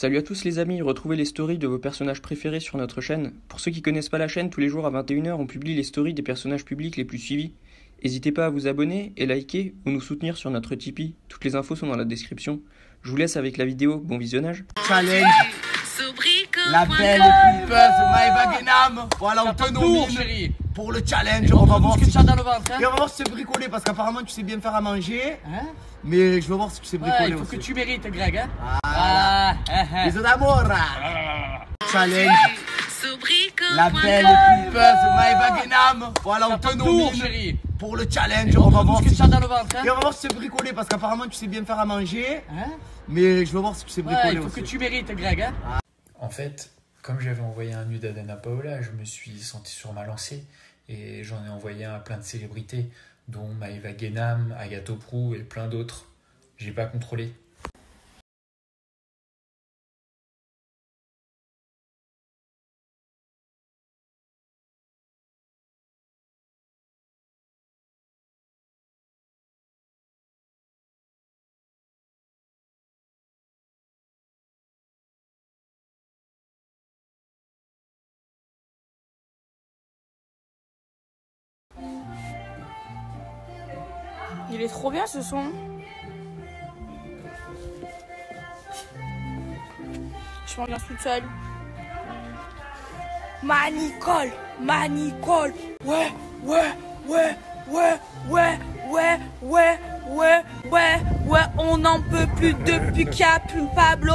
Salut à tous les amis, retrouvez les stories de vos personnages préférés sur notre chaîne. Pour ceux qui connaissent pas la chaîne, tous les jours à 21h, on publie les stories des personnages publics les plus suivis. N'hésitez pas à vous abonner et liker ou nous soutenir sur notre Tipeee. Toutes les infos sont dans la description. Je vous laisse avec la vidéo, bon visionnage. Challenge Sobrico, la belle et plus Maëva Ghennam. Voilà, on te nourrit pour le challenge. On va voir si tu sais bricoler parce qu'apparemment tu sais bien faire à manger. Hein? Mais je veux voir si tu sais bricoler. Il faut que tu mérites, Greg. Hein? Bisous d'amour. Challenge Sobrico, la belle et plus Maëva Ghennam. Voilà, on te nourrit pour le challenge. On va voir si tu sais bricoler parce qu'apparemment tu sais bien faire à manger. Hein? Mais je veux voir si tu sais bricoler. Il faut que tu mérites, Greg. Hein? En fait, comme j'avais envoyé un nude à Dana Paola, je me suis senti sur ma lancée et j'en ai envoyé un à plein de célébrités, dont Maëva Ghennam, Agathe Oprou et plein d'autres. J'ai pas contrôlé. Il est trop bien ce son. Je m'en viens toute seule. Manicole, Manicole. Ouais, ouais, ouais, ouais, ouais, ouais, ouais, ouais, ouais, ouais. On n'en peut plus depuis qu'il n'y a plus Pablo.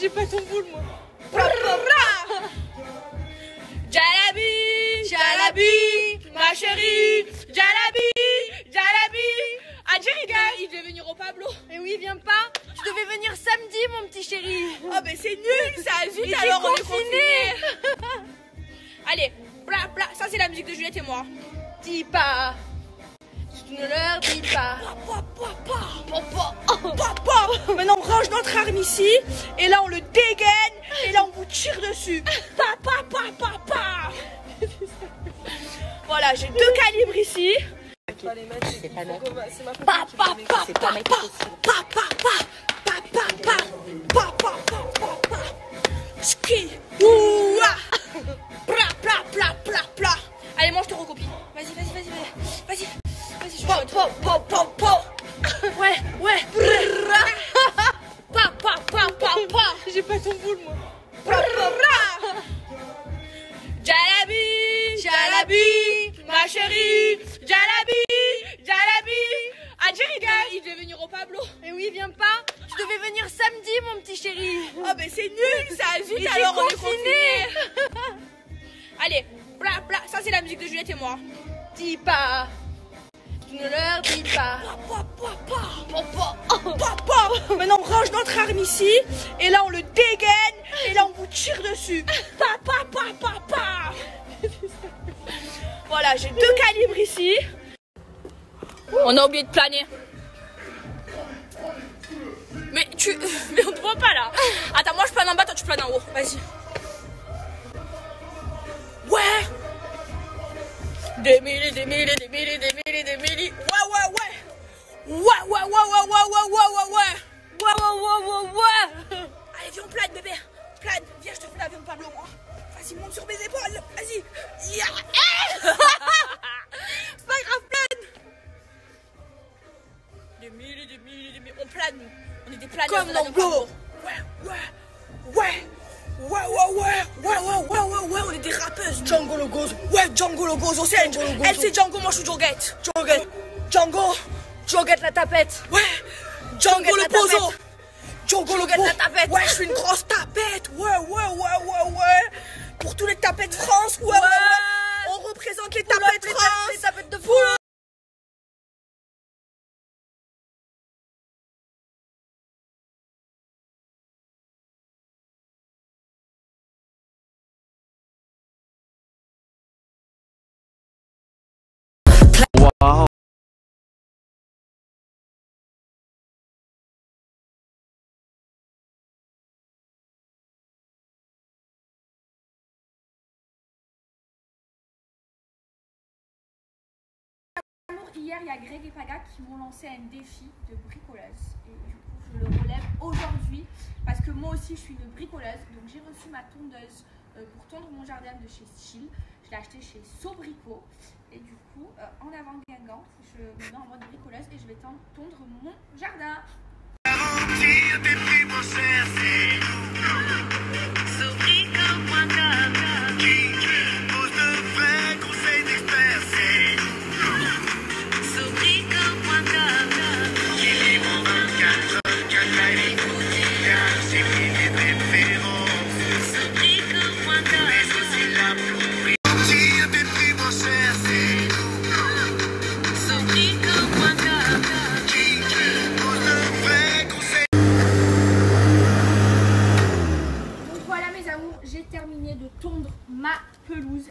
J'ai pas ton boule, moi. Jalabi, Jalabi, ma chérie, Jalabi. Il devait venir au Pablo. Et oui, viens pas. Tu devais venir samedi, mon petit chéri. Oh, ben c'est nul, ça a vite alors on est confinés. Allez, bla bla. Ça, c'est la musique de Juliette et moi. Dis pas. Tu ne leur dis pas. Maintenant, on range notre arme ici. Et là, on le dégaine. Et là, on vous tire dessus. Voilà, j'ai deux calibres ici. C'est pas mal. Allez, mange ton recopie. Vas-y, vas-y, vas-y, vas-y. Vas-y. Ouais, ouais. J'ai pas ton boule, moi. Jalabi, Jalabi, ma chérie, Jalabi. Il devait venir au Pablo. Et oui, viens pas. Tu devais venir samedi, mon petit chéri. Oh, ben c'est nul, ça a vite alors on est confinés. Allez, bla bla. Ça, c'est la musique de Juliette et moi. Dis pas. Tu ne leur dis pas. Maintenant, on range notre arme ici. Et là, on le dégaine. Et là, on vous tire dessus. Voilà, j'ai deux calibres ici. On a oublié de planer. Mais on te voit pas là. Attends, moi je plane en bas, toi tu planes en haut. Vas-y. Ouais. Des milliers. Ouais. Allez, viens, on plane, bébé. Plane. Viens, je te fais l'avion de Pablo, moi. Vas-y, monte sur mes épaules. Vas-y. Yeah. C'est pas grave, plane. Des milliers. On plane, nous. On est des planeurs. Comme l'anglo. Ouais, on est des rappeuses. Django Logos. Ouais, Django Logos, on sait. Elle c'est Django, moi je suis Joguette. Joguette la tapette. Ouais. Django le pozo. Joguette la tapette. Ouais, je suis une grosse tapette. Ouais. Pour tous les tapettes France. Ouais. On représente les tapettes France. Les tapettes de France. Wow. Hier, il y a Greg et Paga qui m'ont lancé un défi de bricoleuse. Et du coup, je le relève aujourd'hui parce que moi aussi, je suis une bricoleuse. Donc, j'ai reçu ma tondeuse pour tondre mon jardin de chez Chill. Je l'ai acheté chez Sobrico. Et du coup, en avant Guingamp, je me mets en mode bricoleuse et je vais tondre mon jardin.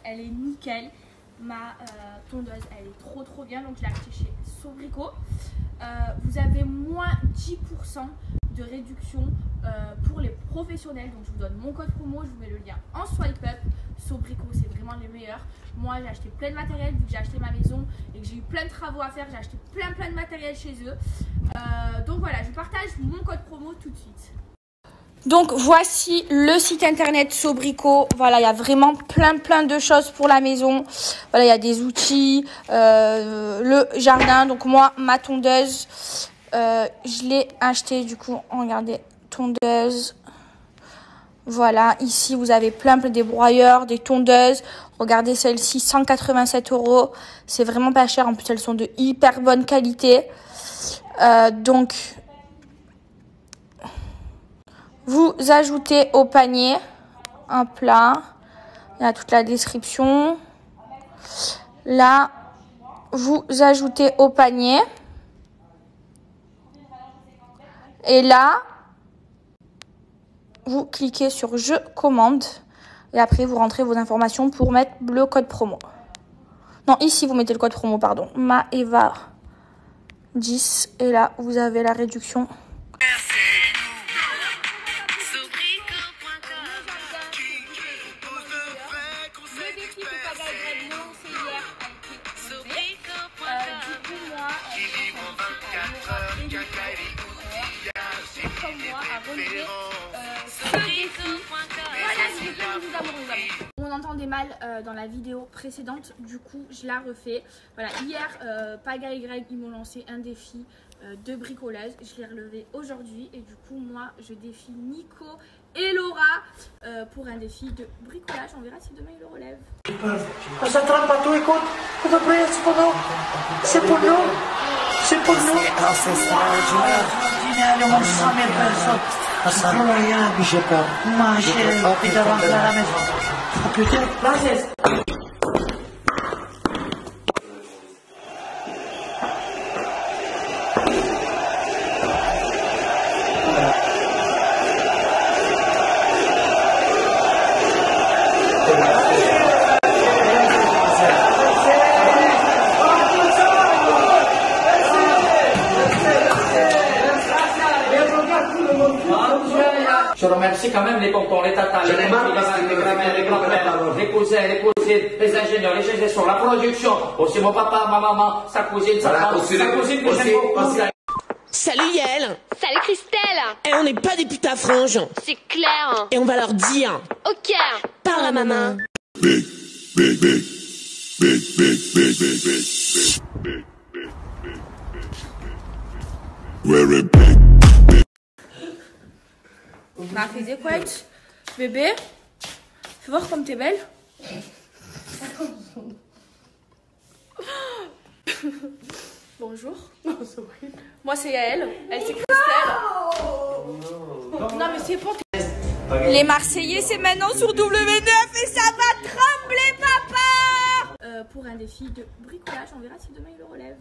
Elle est nickel, ma tondeuse elle est trop bien, donc je l'ai achetée chez Sobrico. Vous avez moins 10% de réduction pour les professionnels, donc je vous donne mon code promo, je vous mets le lien en swipe up. Sobrico c'est vraiment les meilleurs. Moi j'ai acheté plein de matériel vu que j'ai acheté ma maison et que j'ai eu plein de travaux à faire, j'ai acheté plein de matériel chez eux. Donc voilà, je vous partage mon code promo tout de suite. Donc voici le site internet Sobrico. Voilà, il y a vraiment plein de choses pour la maison. Voilà, il y a des outils, le jardin. Donc moi, ma tondeuse, je l'ai achetée du coup. Regardez, tondeuse. Voilà, ici vous avez plein des broyeurs, des tondeuses. Regardez celle-ci, 187 €. C'est vraiment pas cher. En plus, elles sont de hyper bonne qualité. Donc vous ajoutez au panier un plat. Il y a toute la description. Là, vous ajoutez au panier. Et là, vous cliquez sur « Je commande ». Et après, vous rentrez vos informations pour mettre le code promo. Non, ici, vous mettez le code promo, pardon. Maëva 10. Et là, vous avez la réduction. On entendait mal dans la vidéo précédente, du coup je la refais. Voilà, hier Paga et Greg ils m'ont lancé un défi de bricolage, je l'ai relevé aujourd'hui et du coup moi je défie Nico et Laura pour un défi de bricolage, on verra si demain ils le relèvent. On s'attrape à tout, écoute, c'est pour nous, Je remercie quand même les tontons, les tatas, les cousins, les cousins. cousine, les ingénieurs, les gestions, la production, aussi mon papa, ma maman, sa cousine, sa femme, sa cousine que j'aime. Salut Yael. Salut Christelle. Et on n'est pas des putains franges. C'est clair. Et on va leur dire. Ok. Parle à ma main. Big, big, big, big, big, big, big, big, big, big, very big, big. Ma fille de couette, bébé, fais voir comme t'es belle. Bonjour. Non, moi c'est Yael, elle c'est Christelle. Non, non, non mais c'est pour les Marseillais, c'est maintenant sur W9 et ça va trembler, papa. Pour un défi de bricolage, on verra si demain il le relève.